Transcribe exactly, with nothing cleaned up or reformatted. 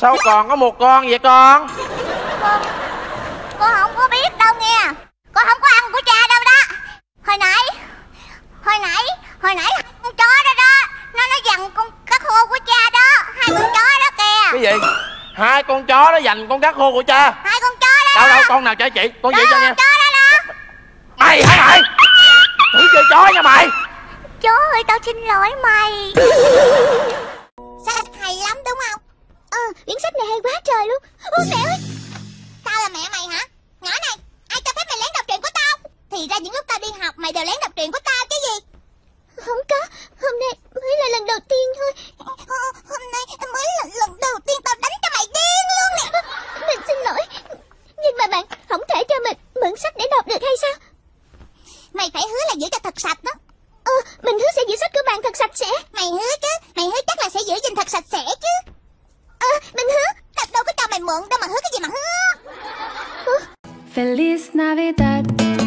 Sao còn có một con vậy con? Con, con không có biết đâu nghe. Con không có ăn của cha đâu đó. Hồi nãy, hồi nãy, hồi nãy hai con chó đó đó, nó nó giành con cá khô của cha đó. Hai con chó đó kìa. Cái gì? Hai con chó nó giành con cá khô của cha? Hai con chó đó. Đâu đó. Đâu con nào chơi chị? Con đó, chỉ cho nghe. Chó đó đó. Mày hả mày? Thử chơi chó nha mày. Chó ơi tao xin lỗi mày. Sách hay lắm đúng không? Ừ, quyển sách này hay quá trời luôn. Ôi mẹ ơi. Tao là mẹ mày hả? Nhỏ này, ai cho phép mày lén đọc truyện của tao? Thì ra những lúc tao đi học mày đều lén đọc truyện của tao chứ gì? Không có, hôm nay mới là lần đầu tiên thôi. Ờ, hôm nay mới là lần đầu tiên tao đánh cho mày điên luôn nè. Mình xin lỗi. Nhưng mà bạn không thể cho mình mượn sách để đọc được hay sao? Mày phải hứa là giữ cho thật sạch đó. Ờ, mình hứa sẽ giữ sách của bạn thật sạch sẽ. Mày hứa chứ, mày hứa chắc là sẽ giữ gìn thật sạch sẽ chứ. Ờ, mình hứa, tao đâu có cho mày mượn đâu mà hứa cái gì mà hứa. Feliz Navidad.